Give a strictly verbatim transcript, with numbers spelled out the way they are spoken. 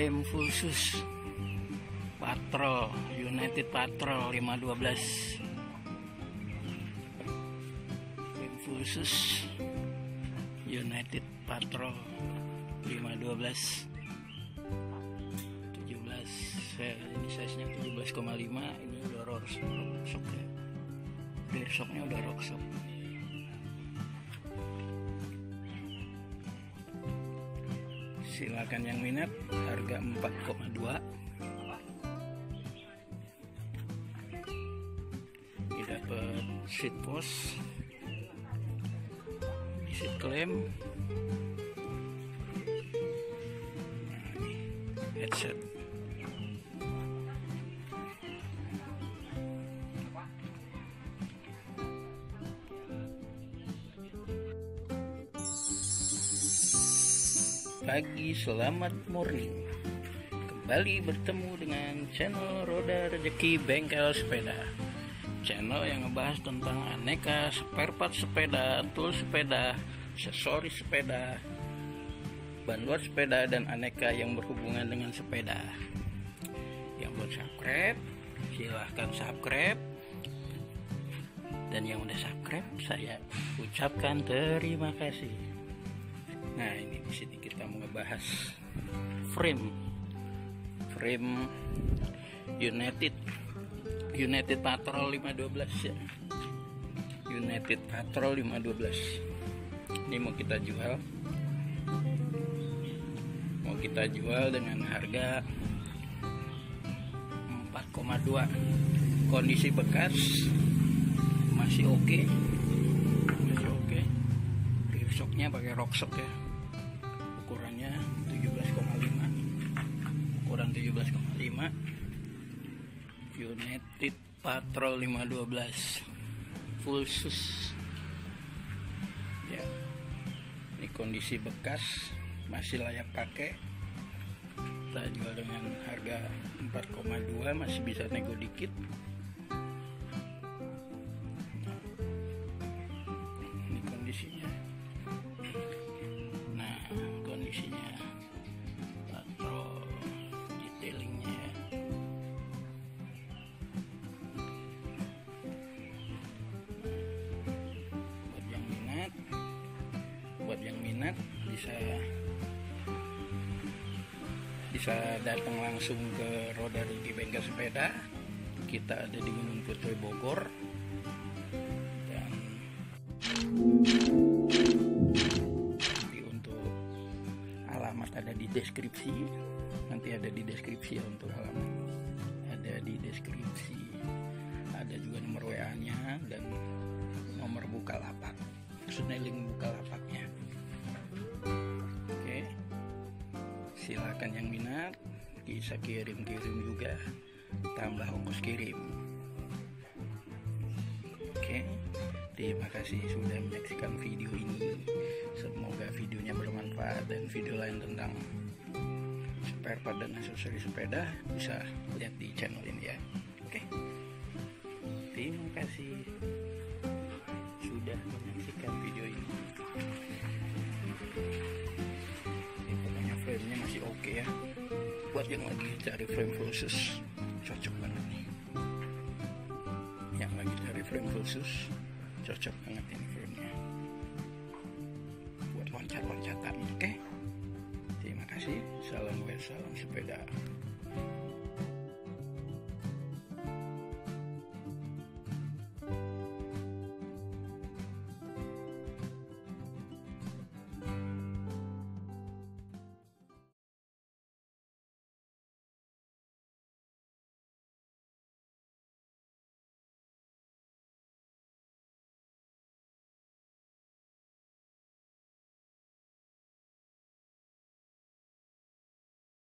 rem khusus patrol United Patrol lima satu dua, rem khusus United Patrol lima satu dua, tujuh belas, eh, ini size nya tujuh belas koma lima, ini udah rock shock ya, rear shock nya udah rock shock. Silakan yang minat, harga empat koma dua. Ini dapat seat post, seat clamp, headset. Pagi, selamat morning. Kembali bertemu dengan channel Roda Rezeki Bengkel Sepeda, channel yang ngebahas tentang aneka spare part sepeda, tool sepeda, aksesoris sepeda, ban luar sepeda, dan aneka yang berhubungan dengan sepeda. Yang buat subscribe, silahkan subscribe, dan yang udah subscribe, saya ucapkan terima kasih. Nah, ini di sini kita mau ngebahas frame frame United United Patrol lima satu dua ya. United Patrol lima satu dua. Ini mau kita jual. Mau kita jual dengan harga empat koma dua. Kondisi bekas masih oke. Okay. Masih oke. Okay. Rear shock-nya pakai rock shock ya. Ukurannya tujuh belas koma lima, ukuran tujuh belas koma lima, United Patrol lima satu dua full sus ya. Ini kondisi bekas masih layak pakai, kita jual dengan harga empat koma dua, masih bisa nego dikit. Ini kondisinya. Isinya patrol, detailingnya buat yang minat buat yang minat bisa bisa datang langsung ke Roda Rezeki Bengkel Sepeda. Kita ada di Gunung Putri, Bogor. Dan ada di deskripsi, nanti ada di deskripsi ya, untuk halaman ada di deskripsi, ada juga nomor W A nya dan nomor Bukalapak, maksudnya link Bukalapaknya. Oke, silakan yang minat bisa kirim-kirim juga, tambah ongkos kirim. Oke, terima kasih sudah menyaksikan video ini. Semoga videonya bermanfaat, dan video lain tentang spare part dan aksesoris sepeda bisa lihat di channel ini ya. Oke, terima kasih sudah menyaksikan video ini. Ini pokoknya frame-nya masih oke okay ya. Buat yang lagi cari frame khusus, cocok banget nih. Yang lagi cari frame khusus, cocok banget ini frame-nya. Loncat-loncatan, oke? Okay? Terima kasih. Salam wes, salam sepeda.